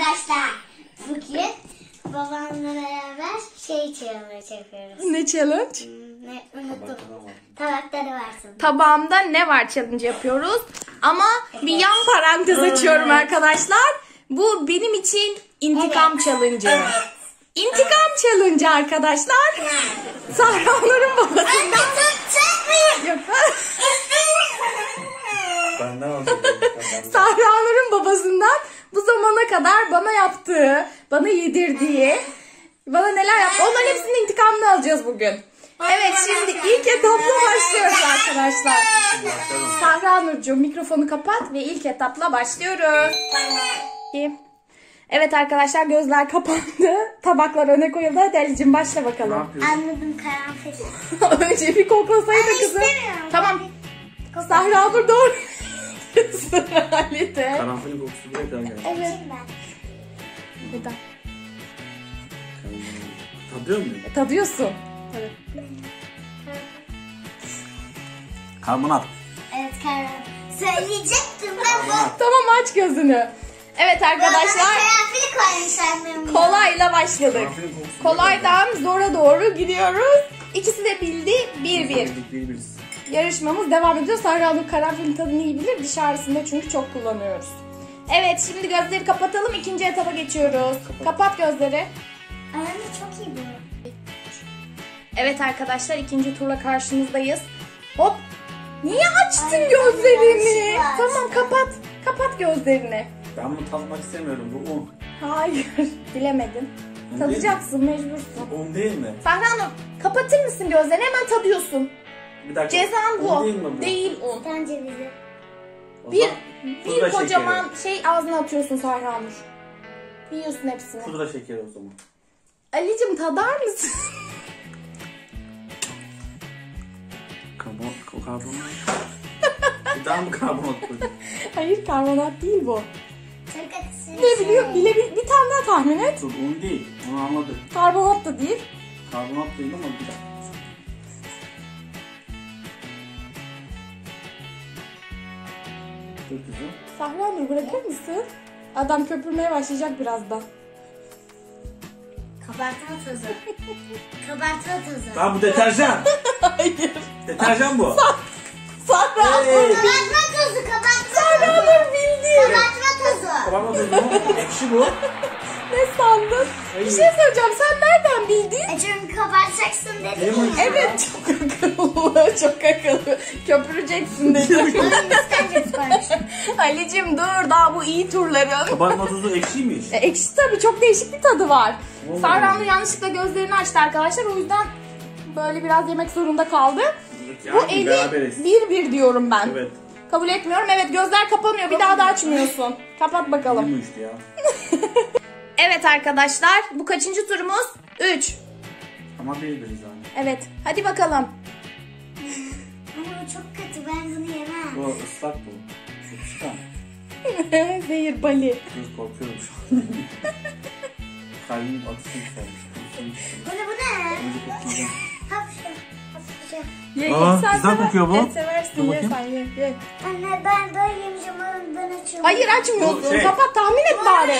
arkadaşlar. Bugün babamla beraber challenge yapıyoruz. Ne challenge? Ne unuttum. Tabakta ne varsın? Tabağımda ne var challenge yapıyoruz. Ama bir yan parantez açıyorum arkadaşlar. Bu benim için intikam challenge'ı. Evet. İntikam challenge'ı arkadaşlar. Evet. Sahra Nur'un babasından. Yok. Sahra Nur'un babasından bu zamana kadar bana yaptığı, bana yedirdiği, bana neler yaptı, onların hepsinin intikamını alacağız bugün. Evet, şimdi ilk etapla başlıyoruz arkadaşlar. Sahra Nurcuğum, mikrofonu kapat ve ilk etapla başlıyoruz. Evet arkadaşlar, gözler kapandı. Tabaklar öne koyuldu. Hadi Ali'cim başla bakalım. Anladım, karanfil. Önce bir koklasaydı kızım. Tamam. Sahra Nur doğru. Karanfil kokusu bile daha geldi. Evet. Neden? Tadıyor muyum? Tadıyorsun. Evet. Karbonat. Evet, karbonat. Söyleyecektim ben bu. Tamam, aç gözünü. Evet arkadaşlar. Kolayla başladık. Kolaydan zora doğru gidiyoruz. İkisi de bildi. 1-1. Yarışmamız devam ediyor. Sahra Nur karanfilin tadını iyi bilir. Diş ağrısında çünkü çok kullanıyoruz. Evet, şimdi gözleri kapatalım. İkinci etaba geçiyoruz. Kapat gözleri. Ayağını çok iyi biliyor. Evet arkadaşlar, ikinci turla karşınızdayız. Hop. Niye açtın gözlerini? Tamam, kapat. Kapat gözlerini. Ben bunu tatmak istemiyorum. Bu un. Hayır. Bilemedin. Un tadacaksın, mecbursun. Un değil mi? Sahra Nur, kapatır mısın gözlerini? Hemen tadıyorsun. Bir dakika. Cezan bu. Değil mi bu? Değil un. Bence bize. Bir kocaman şekeri. Ağzına atıyorsun Sahra Nur. Yiyorsun hepsini. Pudra şekeri o zaman. Ali'cim, tadar mısın? Karbonat. Bir daha mı karbonat koydun? Hayır, karbonat değil bu. Ne biliyor? Bile bir tane daha tahmin et. Dur, un değil. Onu anladım. Karbonat da değil. Karbonat değil ama bir dakika. Dur kızım. Sahra Nur, bırakır mısın? Adam köpürmeye başlayacak birazdan. Kabartma tozu. Kabartma tozu. Tamam, bu deterjan. Hayır. Deterjan bu. Sahra Nur. Kabartma tozu, kabartma tozu. Sahra Nur bildi. Kabartma tozu. Kabartma tozu. Ekşi bu. Ne sandın? Hayır. Bir şey söyleyeceğim. Sen nereden bildin? Çünkü kabartacaksın dedim. Evet, çok akıllı. Çok akıllı. Köpüreceksin dedim. Ali'cim dur, daha bu iyi turların. Kabartma tozu ekşiymiş. Ekşi tabii. Çok değişik bir tadı var. Sahra Nur yanlışlıkla gözlerini açtı arkadaşlar. O yüzden böyle biraz yemek zorunda kaldı. Yani bu eli 1-1 diyorum ben. Evet. Kabul etmiyorum. Evet, gözler kapanıyor. Bir daha da açmıyorsun. Kapat bakalım. Ya. Evet arkadaşlar, bu kaçıncı turumuz? 3. Ama 1-1'iz yani. Evet. Hadi bakalım. Ama çok kötü. Ben bunu yemem. Bu ıslak bu. Sıkışkan. Zehir bali. Dur, korkuyorum şu an. Kalbim atışını isterim. Bu ne, bu ne? Ye, güzel kokuyor bu. Et seversin, ye sen, ye. Anne, ben böyle yemeyeceğim, ben açıyorum. Hayır, açmıyorsun. Kapat, tahmin et bari.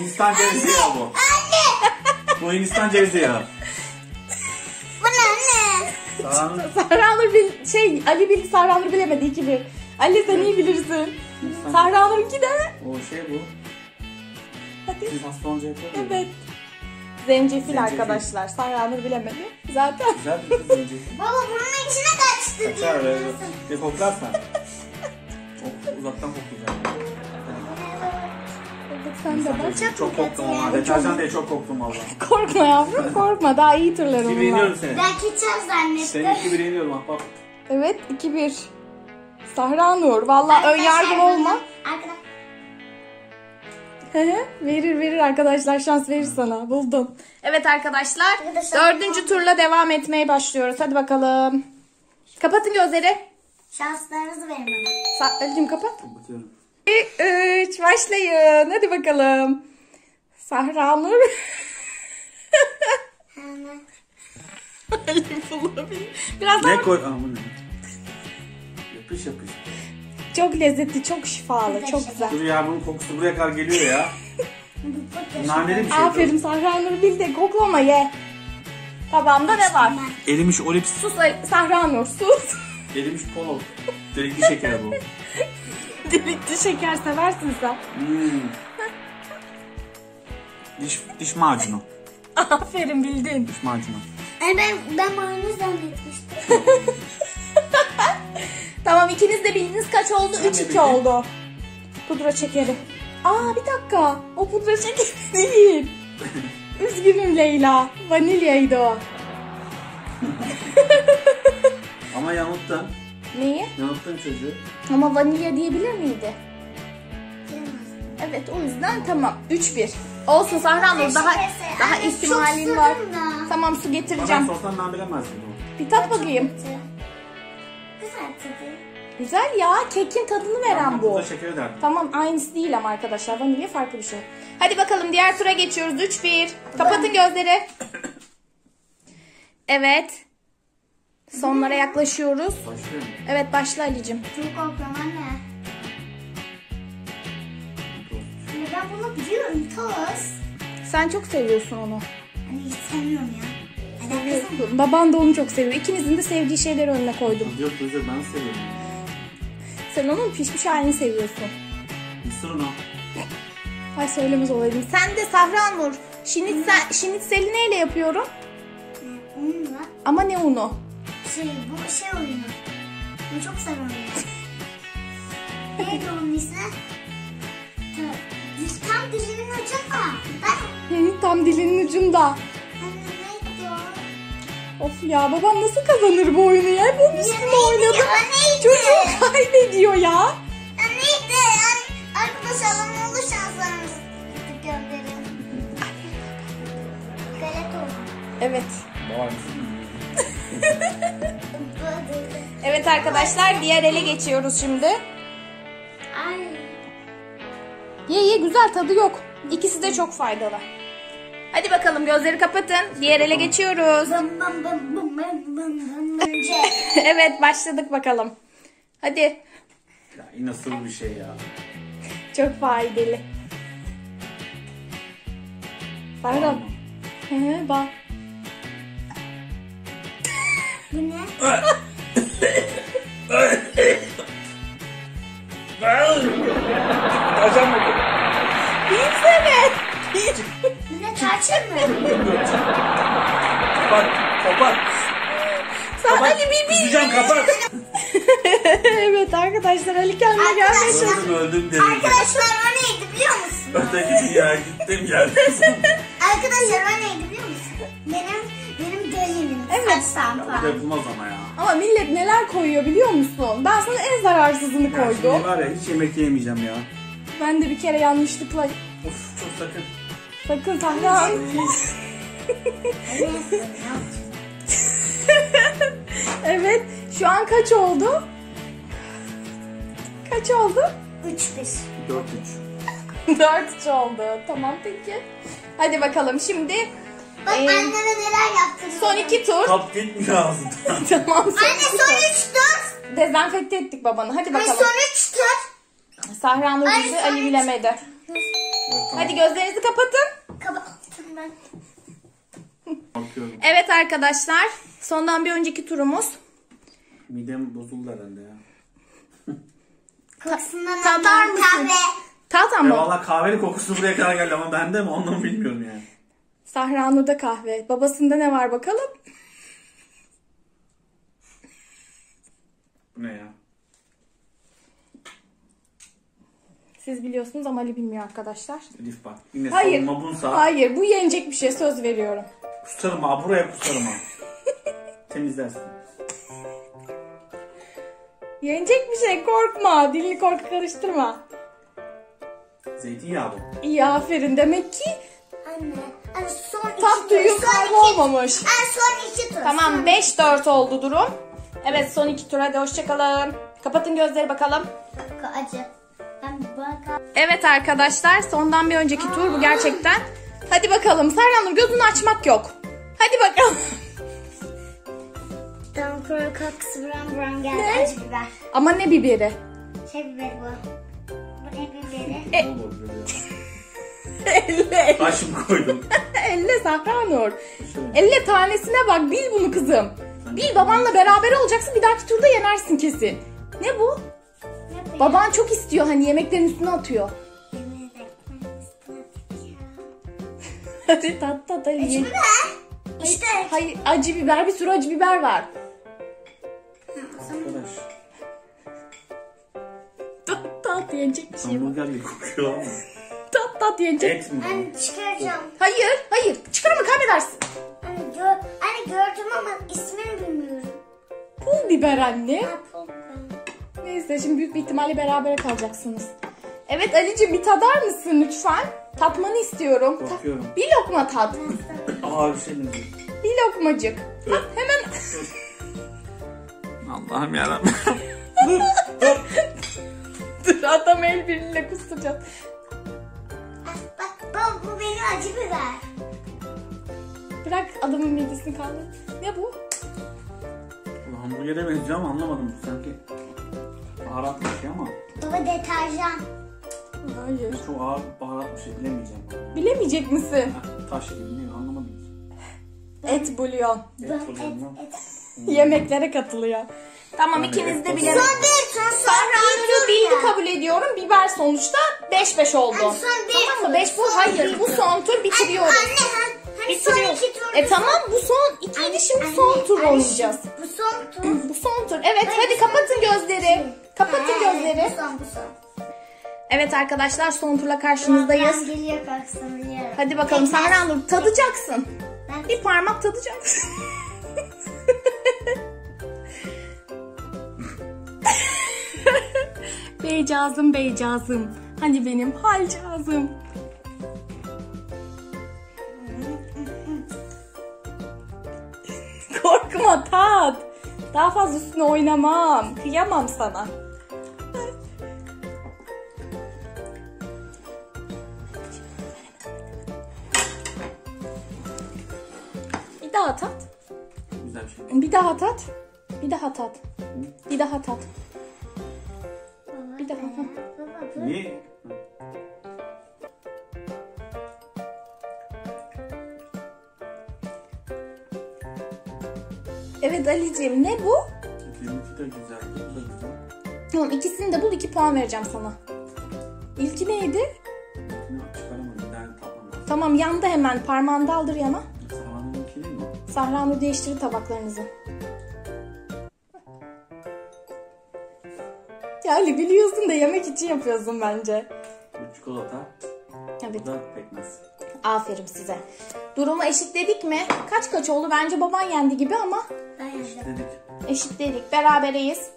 Hindistan cevizi ya bu. Anne! Bu Hindistan cevizi ya. Bu ne anne? Sahra Nur Ali bildi, Sahra Nur bilemedi. 2-1. Ali, sen iyi bilirsin. Sahra Nur 2 de. O şey bu. Hadi. Evet. Zencefil arkadaşlar. Sahra Nur bilemedi. Zaten. Güzel bir zencefil. Baba, bunun içine kaçtı diye. Kaçar öyle. Bir koklarsan. Uzaktan koklayacağım. Sen de bak. Çok koktum ama. Deterjan diye çok koktum valla. Korkma yavrum, korkma. Daha iyi turlar onlar. Kibreyiniyorum seni. Ben kiçaz zannettim. Seni kibreyiniyorum ahbap. Evet, 2-1. Sahra Nur. Valla önyargılı olma. Arkadaşlar. Verir arkadaşlar, şans verir sana. Buldum. Evet arkadaşlar, dördüncü turla devam etmeye başlıyoruz. Hadi bakalım. Kapatın gözleri. Şanslarınızı verin bana. Ali'cim, kapat. Kapatıyorum. 3, başlayın. Hadi bakalım. Sahra Nur. Ali bulabilir. Biraz daha. Ne koy? Yapış yapış. Çok lezzetli, çok şifalı, çok güzel. Dur ya, bunun kokusu buraya kadar geliyor ya. Nareli bir şey. Aferin Sahra Nur'u bil de koklama ye. Tabağımda ne var? Erimiş olips. Sus Sahra Nur sus. Erimiş polo. Delikli şeker bu. Delikli şeker seversin sen. Hmm. Diş macunu. Aferin bildin. Diş macunu. Ben mayonez zannetmiştim. Tamam ikiniz de bildiniz kaç oldu? 3-2 oldu. Pudra şekeri. Aa bir dakika. O pudra şekeri değil. Üzgünüm Leyla. Vanilyaydı o. Ama yanılttın. Neyi? Yanılttın çocuğu. Ama vanilya diyebilir miydi? Evet o yüzden tamam. 3-1. Olsun Sahra Nur daha ihtimalin var. Tamam su getireceğim. Ama ben bilemezdim. Bir tat bakayım. Güzel tadı. Güzel ya kekin tadını veren bu. Tamam aynısı değil ama arkadaşlar vanilya farklı bir şey. Hadi bakalım diğer tura geçiyoruz. 3-1. Kapatın gözleri. Evet. Sonlara yaklaşıyoruz. Başlayalım. Evet başla Ali'cim. Çok korkuyorum anne. Ben bunu biliyorum toz. Sen çok seviyorsun onu. Hani hiç sevmiyorum ya. Baban da onu çok seviyor. İkinizin de sevdiği şeyleri önüne koydum. Yok Tuğçe ben seviyorum. Sen onun pişmiş halini seviyorsun. Mısır onu. Ay söylemez olaydım. Sen de Sahra Nur. Şinitseli neyle yapıyorum? Unla. Ama ne unu? Bu şey oyunu. Ben çok seviyorum. Neydi onun ismi? Tam dilinin ucunda. Ben... Tam dilinin ucunda. Of ya babam nasıl kazanır bu oyunu ya? Bunun üstünde oynadım. Çocuğu kaybediyor ya. Neydi? Arkadaşlar bana olur şanslarımız. Galet oldu. Evet. Evet arkadaşlar diğer ele geçiyoruz şimdi. Ay. Ye güzel tadı yok. İkisi de çok faydalı. Hadi bakalım gözleri kapatın. Diğer ele geçiyoruz. Evet başladık bakalım. Hadi. Ya, nasıl bir şey ya. Çok faydalı. Sahra. He bak. Bu ne? Taşan mı bu? Bilsene. Bu ne taşan mı? Kapat. Sen Ali bir Üzeceğim kapat. Evet arkadaşlar Ali kendine gelmeye çalıştı. Öldüm dedim. Arkadaşlar o neydi biliyor musun? Öteki dünyaya gittim geldim. Arkadaşlar o neydi biliyor musun? Benim dönemim. Evet. Ya, bir de bulmaz ama ya. Ama millet neler koyuyor biliyor musun? Ben sana en zararsızını koydum. Var ya hiç yemek yemeyeceğim ya. Ben de bir kere yanlışlıkla... Of çok sakın. Sakın Sahra. Evet şu an kaç oldu? Kaç oldu? 3-1. 4-3. 4-3 oldu. Tamam peki. Hadi bakalım şimdi... Bak anneme neler yaptın. Son 2 tur. Kap gitmiyor ağzından. Tamam son anne son 3 tur. Dezenfekte ettik babanı. Hadi bakalım. Anne son 3 tur. Sahra Nur bizi Ali bilemedi. Hadi gözlerinizi kapatın. Kapattım ben. Evet arkadaşlar. Sondan bir önceki turumuz. Midem bozuldu herhalde ya. Tatar mısın? Tatar mı? Valla kahveli kokusu buraya kadar geldi ama bende mi ondan bilmiyorum yani. Sahra Nur'da kahve. Babasında ne var bakalım? Bu ne ya? Siz biliyorsunuz ama Ali bilmiyor arkadaşlar. Elif bak. Yine hayır. Hayır. Bu yenecek bir şey. Söz veriyorum. Kusarım ha. Buraya kusarım ha. Temizlersin. Yenecek bir şey. Korkma. Dilini korku karıştırma. Zeytinyağı bu. İyi aferin. Demek ki anne. Tat duyuyor kaybı olmamış. Son 2 tur. Tamam 5-4 oldu durum. Evet son 2 tur hadi hoşçakalın. Kapatın gözleri bakalım. Acı. Evet arkadaşlar sondan bir önceki tur bu gerçekten. Hadi bakalım Sahra Nur gözünü açmak yok. Hadi bakalım. Tam korkaksı buram buram geldi acı biber. Ama ne biberi? Şey biberi bu. Bu ne biberi? Elle. Başımı koydum. Elle Sahra Nur. Elle tanesine bak, bil bunu kızım. Bil, babanla beraber olacaksın, bir dahaki turda yenersin kesin. Ne bu? Ne baban çok istiyor, hani yemeklerin üstüne atıyor. Hadi tat tat Ali. Acı biber. İşte. Hayır, acı biber, bir sürü acı biber var. Tat tat yenecek bir şey. Hamburger gibi kokuyor ama. Tat tat yenecek. Et mi? Anne çıkaracağım. Hayır, hayır. Çıkarma, kaybedersin. Anne, gördüm ama ismini bilmiyorum. Pul biber anne. Ha, pul biber. Neyse, şimdi büyük bir ihtimalle beraber kalacaksınız. Evet Ali'cim, bir tadar mısın lütfen? Tatmanı istiyorum. Korkuyorum. Bir lokma tat. Ağır senin. Bir lokmacık. Tat hemen. Allah'ım yarabbim. Dur, adam el birliğiyle kusturacağız. Bak bu benim acı biber. Bırak adamın midesini kaldır. Ne bu? Hamburger'e benziyor ama anlamadım. Sanki baharat bir şey ama. Bu deterjan. Hayır. Çok ağır baharat bir şey, bilemeyeceğim. Bilemeyecek misin? Taş gibi, bilmiyorum, anlamadım. Et bulyon. Et. Yemeklere katılıyor. Tamam, yani ikiniz de bilemediniz. Son bir. Sahra'nın bildi, kabul ediyorum. Biber sonuçta 5-5 oldu. Hani son bir. Tamam mı? 5 bu. Hayır, bu son tur, bitiriyoruz. Anne, bitiriyoruz. Tamam, bu son ikiydi, şimdi son tur oynayacağız. Bu son tur. Bu son tur. Evet, hadi kapatın gözleri. Kapatın gözleri. Bu son. Evet arkadaşlar, son turla karşınızdayız. Hadi bakalım Sahra Nur, tadacaksın. Bir parmak tadacaksın. Beycazım, beycazım. Hani benim halcazım. Korkma, tat. Daha fazla üstüne oynamam. Kıyamam sana. Tat. Güzel bir şey. Bir daha tat. Bir daha tat. Bir daha tat. Bir daha tat. Niye? Evet Ali'ciğim, ne bu? İkisi de güzel. Tamam, ikisini de bul, 2 puan vereceğim sana. İlki neydi? Tamam, yanda hemen parmağını daldır yana. Sahra Nur, değiştirin tabaklarınızı. Yani biliyorsun da yemek için yapıyorsun bence. Bu çikolata. Evet. Bu da pekmez. Aferin size. Durumu eşitledik mi? Kaç oldu? Bence baban yendi gibi ama. Eşitledik. Eşitledik. Berabereyiz.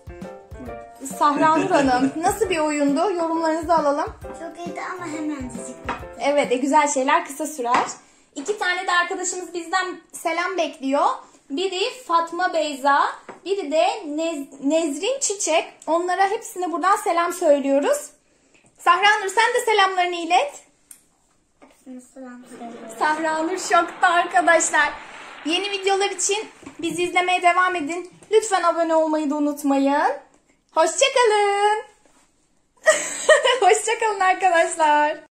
Evet. Sahra Nur Hanım, nasıl bir oyundu? Yorumlarınızı alalım. Çok iyiydi ama hemencik. Evet, güzel şeyler kısa sürer. 2 tane de arkadaşımız bizden selam bekliyor. Biri Fatma Beyza, biri de Nezrin Çiçek. Onlara hepsine buradan selam söylüyoruz. Sahra Nur, sen de selamlarını ilet. Sahra Nur şokta arkadaşlar. Yeni videolar için bizi izlemeye devam edin. Lütfen abone olmayı da unutmayın. Hoşçakalın. Hoşçakalın arkadaşlar.